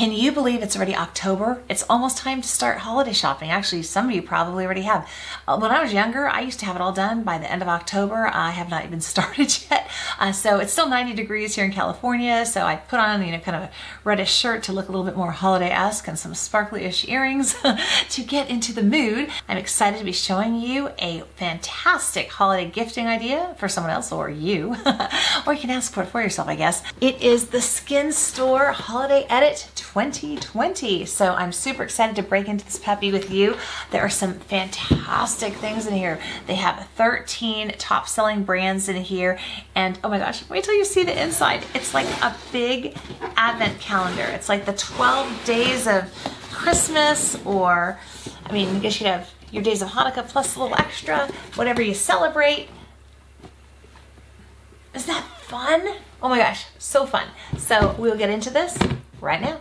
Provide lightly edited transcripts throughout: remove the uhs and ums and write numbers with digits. Can you believe it's already October? It's almost time to start holiday shopping. Actually, some of you probably already have. When I was younger, I used to have it all done by the end of October. I have not even started yet. So it's still 90 degrees here in California. So I put on, kind of a reddish shirt to look a little bit more holiday-esque and some sparkly-ish earrings to get into the mood. I'm excited to be showing you a fantastic holiday gifting idea for someone else or you, or you can ask for it for yourself, I guess. It is the SkinStore Holiday Edit 2020. So I'm super excited to break into this puppy with you. There are some fantastic things in here. They have 13 top selling brands in here. And oh my gosh, wait till you see the inside. It's like a big advent calendar. It's like the 12 days of Christmas, or I mean, I guess you could have your days of Hanukkah plus a little extra, whatever you celebrate. Is that fun? Oh my gosh, so fun. So we'll get into this right now.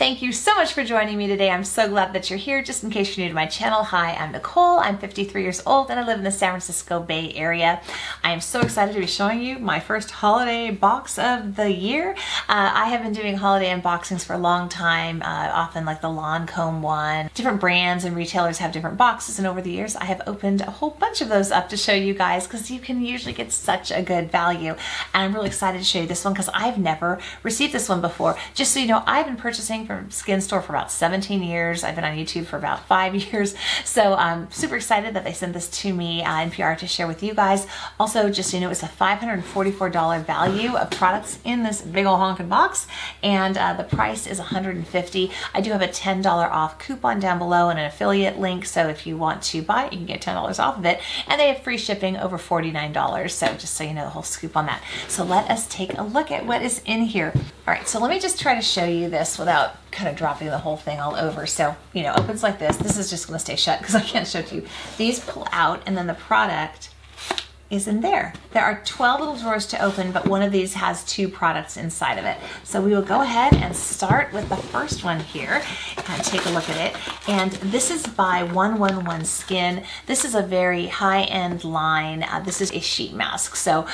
Thank you so much for joining me today. I'm so glad that you're here. Just in case you're new to my channel, hi, I'm Nicole. I'm 53 years old and I live in the San Francisco Bay Area. I am so excited to be showing you my first holiday box of the year. I have been doing holiday unboxings for a long time, often like the Lancome one. Different brands and retailers have different boxes, and over the years I have opened a whole bunch of those up to show you guys because you can usually get such a good value. And I'm really excited to show you this one because I've never received this one before. Just so you know, I've been purchasing from SkinStore for about 17 years. I've been on YouTube for about 5 years. So I'm super excited that they sent this to me in PR to share with you guys. Also, just so you know, it's a $544 value of products in this big old honkin' box, and the price is $150. I do have a $10 off coupon down below and an affiliate link, so if you want to buy it, you can get $10 off of it, and they have free shipping over $49. So just so you know the whole scoop on that. So let us take a look at what is in here. All right, so let me just try to show you this without kind of dropping the whole thing all over. So, opens like this. This is just gonna stay shut because I can't show it to you. These pull out and then the product is in there. There are 12 little drawers to open, but one of these has two products inside of it. So we will go ahead and start with the first one here and take a look at it. And this is by 111 Skin. This is a very high-end line. This is a sheet mask. So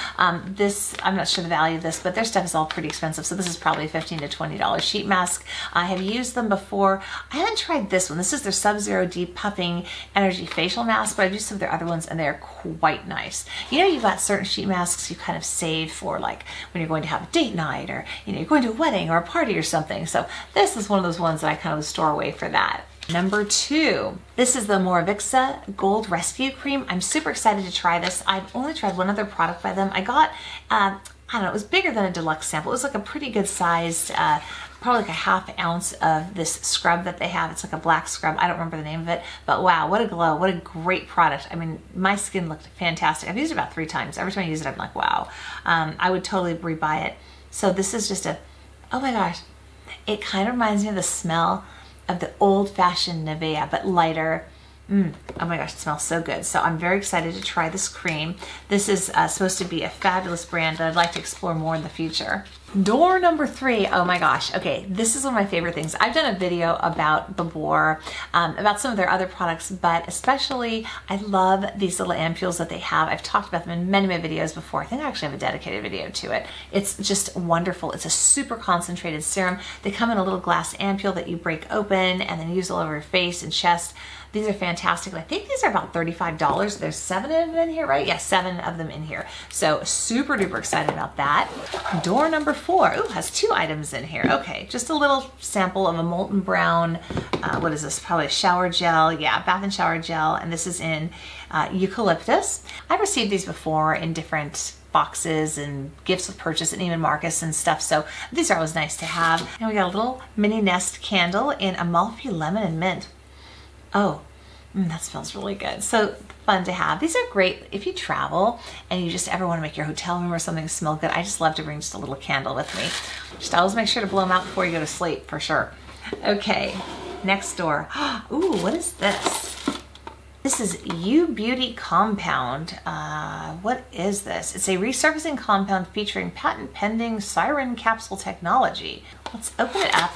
this, I'm not sure the value of this, but their stuff is all pretty expensive. So this is probably $15 to $20 sheet mask. I have used them before. I haven't tried this one. This is their Sub-Zero Depuffing Energy Facial Mask, but I've used some of their other ones and they're quite nice. You've got certain sheet masks you kind of save for like when you're going to have a date night, or you're going to a wedding or a party or something. So this is one of those ones that I kind of store away for that. Number two, this is the Omorovicza Gold Rescue Cream. I'm super excited to try this. I've only tried one other product by them. I got, I don't know, it was bigger than a deluxe sample. It was like a pretty good sized, probably like a half ounce of this scrub that they have. It's like a black scrub. I don't remember the name of it, but wow, what a glow. What a great product. I mean, my skin looked fantastic. I've used it about 3 times. Every time I use it, I'm like, wow. I would totally rebuy it. So this is just a, oh my gosh. It kind of reminds me of the smell of the old-fashioned Nivea, but lighter. Oh my gosh, it smells so good. So I'm very excited to try this cream. This is supposed to be a fabulous brand that I'd like to explore more in the future. Door number 3, oh my gosh. Okay, this is one of my favorite things. I've done a video about Babor, about some of their other products, but especially I love these little ampules that they have. I've talked about them in many of my videos before. I think I actually have a dedicated video to it. It's just wonderful. It's a super concentrated serum. They come in a little glass ampule that you break open and then use all over your face and chest. These are fantastic. I think these are about $35. There's 7 of them in here, right? Yes, 7 of them in here. So super duper excited about that. Door number 4. Ooh, has 2 items in here. Okay, just a little sample of a Molton Brown, what is this? Probably a shower gel. Yeah, bath and shower gel. And this is in eucalyptus. I've received these before in different boxes and gifts with purchase and even Marcus and stuff. So these are always nice to have. And we got a little mini Nest candle in Amalfi Lemon and Mint. Oh, that smells really good. So fun to have. These are great if you travel and you just ever want to make your hotel room or something smell good. I just love to bring just a little candle with me. Just always make sure to blow them out before you go to sleep, for sure. Okay, next door. Ooh, what is this? This is U Beauty Compound. What is this? It's a resurfacing compound featuring patent-pending siren capsule technology. Let's open it up.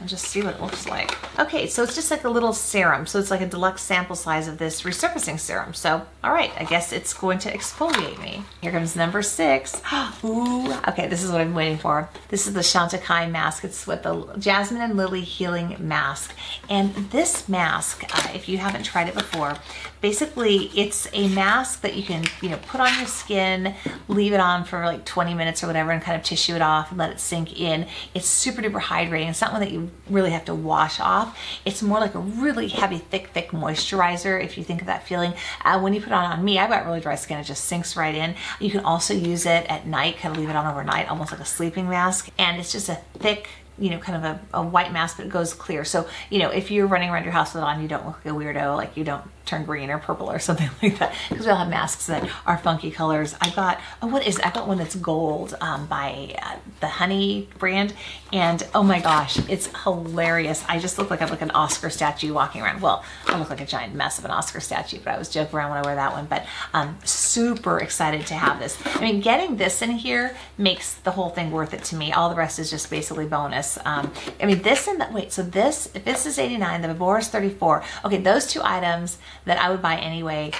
and just see what it looks like. Okay, so it's just like a little serum. So it's like a deluxe sample size of this resurfacing serum. So, all right, I guess it's going to exfoliate me. Here comes number 6. Ooh, okay, this is what I'm waiting for. This is the Chantecaille mask. It's with the Jasmine and Lily Healing Mask. And this mask, if you haven't tried it before, basically it's a mask that you can, put on your skin, leave it on for like 20 minutes or whatever and kind of tissue it off and let it sink in. It's super duper hydrating. It's not one that you really have to wash off. It's more like a really heavy, thick moisturizer, if you think of that feeling. When you put it on me, I've got really dry skin. It just sinks right in. You can also use it at night, kind of leave it on overnight, almost like a sleeping mask. And it's just a thick, kind of a white mask, but it goes clear. So, if you're running around your house with it on, you don't look like a weirdo, like you don't turn green or purple or something like that, because we all have masks that are funky colors. I got, I got one that's gold by the Honey brand, and oh my gosh, it's hilarious. I just look like I'm like an Oscar statue walking around. Well, I look like a giant mess of an Oscar statue, but I was joking around when I wear that one, but I'm super excited to have this. I mean, getting this in here makes the whole thing worth it to me. All the rest is just basically bonus. I mean, this and that, wait, so this, if this is $89, the Babor is $34. Okay, those two items that I would buy anyway,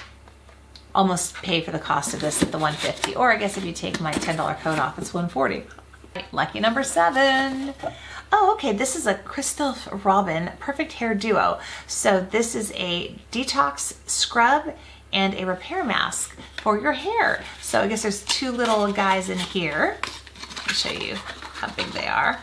almost pay for the cost of this at the $150. Or I guess if you take my $10 code off, it's $140. Lucky number 7. Oh, okay, this is a Christophe Robin Perfect Hair Duo. So this is a detox scrub and a repair mask for your hair. So I guess there's two little guys in here. Let me show you how big they are.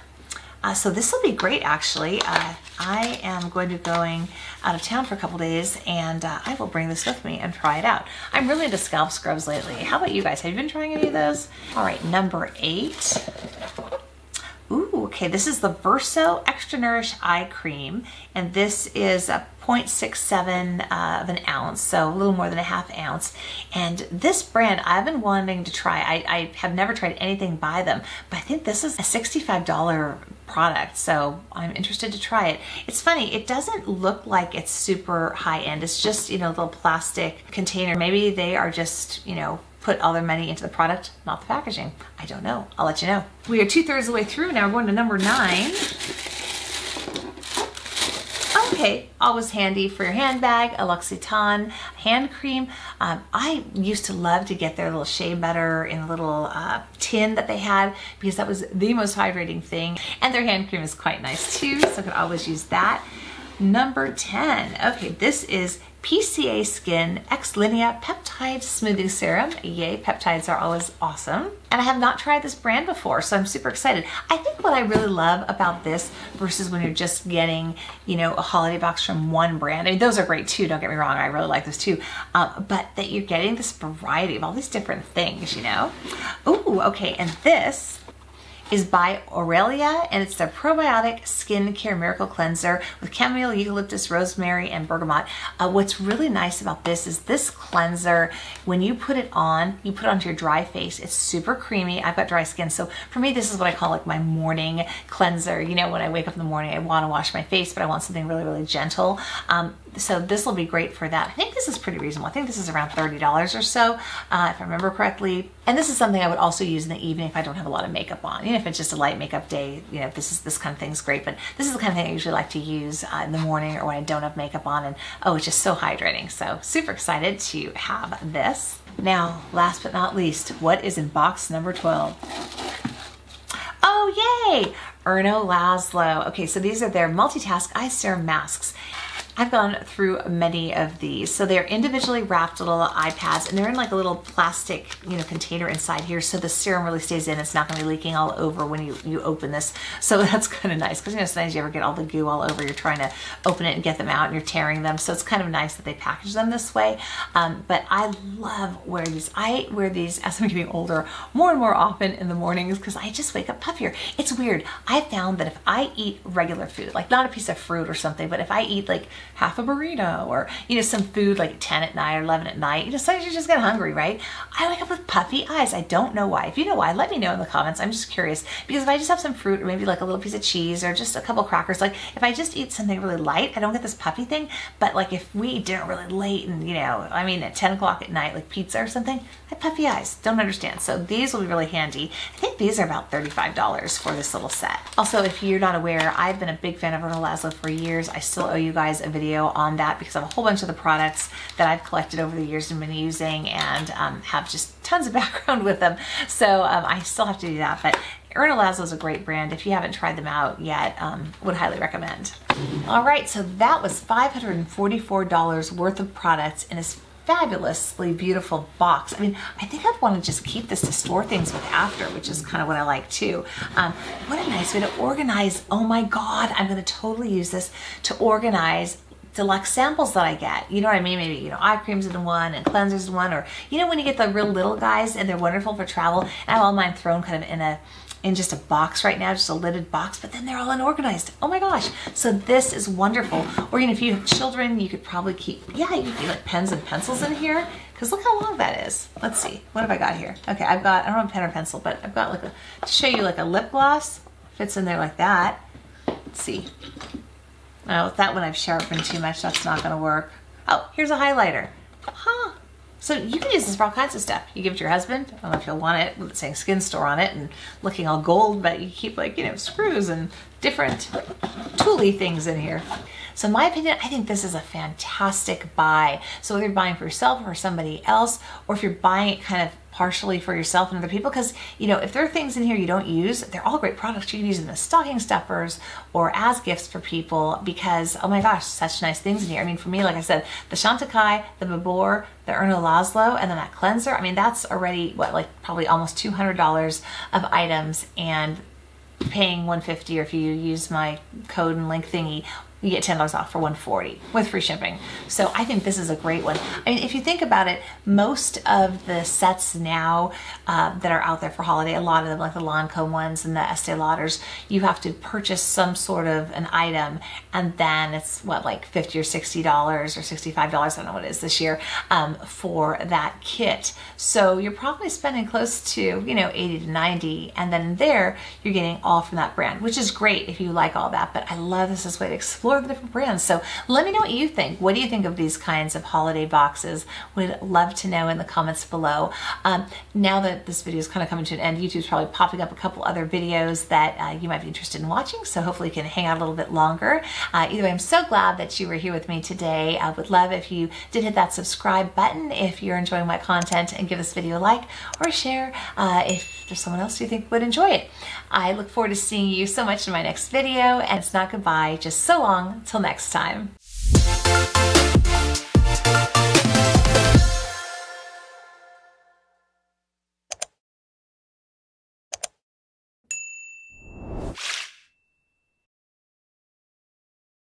So this will be great, actually. I am going to be going out of town for a couple days, and I will bring this with me and try it out. I'm really into scalp scrubs lately. How about you guys? Have you been trying any of those? All right, number 8. Ooh, okay, this is the Verso Extra Nourish Eye Cream, and this is a 0.67 of an ounce, so a little more than a half ounce. And this brand I've been wanting to try. I have never tried anything by them, but I think this is a $65 product, so I'm interested to try it. It's funny, it doesn't look like it's super high end. It's just, a little plastic container. Maybe they are just, put all their money into the product, not the packaging. I don't know. I'll let you know. We are 2/3 of the way through now. We're going to number 9. Okay, always handy for your handbag, L'Occitane hand cream. I used to love to get their little shea butter in a little tin that they had, because that was the most hydrating thing. And their hand cream is quite nice too, so I could always use that. Number 10, okay, this is PCA Skin Ex Linea Peptide Smoothing Serum. Yay, peptides are always awesome. And I have not tried this brand before, so I'm super excited. I think what I really love about this versus when you're just getting, a holiday box from one brand. I mean, those are great too, don't get me wrong. I really like those too. But that you're getting this variety of all these different things, Ooh, okay, and this is by Aurelia, and it's their probiotic skincare miracle cleanser with chamomile, eucalyptus, rosemary, and bergamot. What's really nice about this is this cleanser, when you put it on, you put it onto your dry face. It's super creamy. I've got dry skin, so for me, this is what I call like my morning cleanser. When I wake up in the morning, I want to wash my face, but I want something really, really gentle. So this will be great for that. I think this is pretty reasonable. I think this is around $30 or so, if I remember correctly. And this is something I would also use in the evening if I don't have a lot of makeup on. If it's just a light makeup day, this kind of thing's great, but this is the kind of thing I usually like to use in the morning or when I don't have makeup on, and oh, it's just so hydrating. So super excited to have this. Now, last but not least, what is in box number 12? Oh, yay, Erno Laszlo. Okay, so these are their multitask eye serum masks. I've gone through many of these. So they're individually wrapped little iPads, and they're in like a little plastic, container inside here. So the serum really stays in. It's not gonna be leaking all over when you open this. So that's kind of nice. Cause sometimes you ever get all the goo all over, you're trying to open it and get them out and you're tearing them. So it's kind of nice that they package them this way. But I love wearing these. I wear these as I'm getting older more and more often in the mornings, cause I just wake up puffier. It's weird. I found that if I eat regular food, like not a piece of fruit or something, but if I eat like half a burrito or, you know, some food like 10 at night or 11 at night. You know, sometimes you just get hungry, right? I wake up with puffy eyes. I don't know why. If you know why, let me know in the comments. I'm just curious, because if I just have some fruit or maybe like a little piece of cheese or just a couple crackers, like if I just eat something really light, I don't get this puffy thing. But like if we eat dinner really late and, you know, I mean at 10 o'clock at night, like pizza or something, I have puffy eyes. Don't understand. So these will be really handy. I think these are about $35 for this little set. Also, if you're not aware, I've been a big fan of Erno Laszlo for years. I still owe you guys a video on that because I have a whole bunch of the products that I've collected over the years and been using and have just tons of background with them. So I still have to do that, but Erno Laszlo is a great brand. If you haven't tried them out yet, would highly recommend. All right, so that was $544 worth of products in a fabulously beautiful box. I mean, I think I'd want to just keep this to store things with after, which is kind of what I like too. What a nice way to organize. Oh my God, I'm going to totally use this to organize deluxe samples that I get. You know what I mean? Maybe, you know, eye creams in one and cleansers in one, or, you know, when you get the real little guys and they're wonderful for travel, and I have all mine thrown kind of in just a box right now, just a lidded box, but then they're all unorganized. Oh my gosh. So this is wonderful. Or, you know, if you have children, you could probably keep, yeah, you could keep like pens and pencils in here, because look how long that is. Let's see, what have I got here? Okay, I've got, I don't have a pen or pencil, but I've got like a, to show you like a lip gloss, fits in there like that. Let's see. Oh, that one I've sharpened too much, that's not gonna work. Oh, here's a highlighter. Huh. So you can use this for all kinds of stuff. You give it to your husband. I don't know if you'll want it with it saying SkinStore on it and looking all gold, but you keep like, you know, screws and different tooly things in here. So in my opinion, I think this is a fantastic buy. So whether you're buying for yourself or somebody else, or if you're buying it kind of partially for yourself and other people, because, you know, if there are things in here you don't use, they're all great products. You can use them as stocking stuffers or as gifts for people because, oh my gosh, such nice things in here. I mean, for me, like I said, the Chantecaille, the Babor, the Erno Laszlo, and then that cleanser. I mean, that's already, what, like probably almost $200 of items, and paying $150, or if you use my code and link thingy, you get $10 off for $140 with free shipping. So I think this is a great one. I mean, if you think about it, most of the sets now that are out there for holiday, a lot of them, like the Lancôme ones and the Estee Lauders, you have to purchase some sort of an item, and then it's what, like $50 or $60 or $65, I don't know what it is this year, for that kit. So you're probably spending close to, you know, $80 to $90, and then there you're getting all from that brand, which is great if you like all that, but I love this as a way to explore the different brands. So let me know what you think. What do you think of these kinds of holiday boxes? Would love to know in the comments below. Now that this video is kind of coming to an end, YouTube's probably popping up a couple other videos that you might be interested in watching, so hopefully you can hang out a little bit longer. Either way, I'm so glad that you were here with me today. I would love if you did hit that subscribe button if you're enjoying my content, and give this video a like or share if there's someone else you think would enjoy it. I look forward to seeing you so much in my next video, and it's not goodbye, just so long till next time.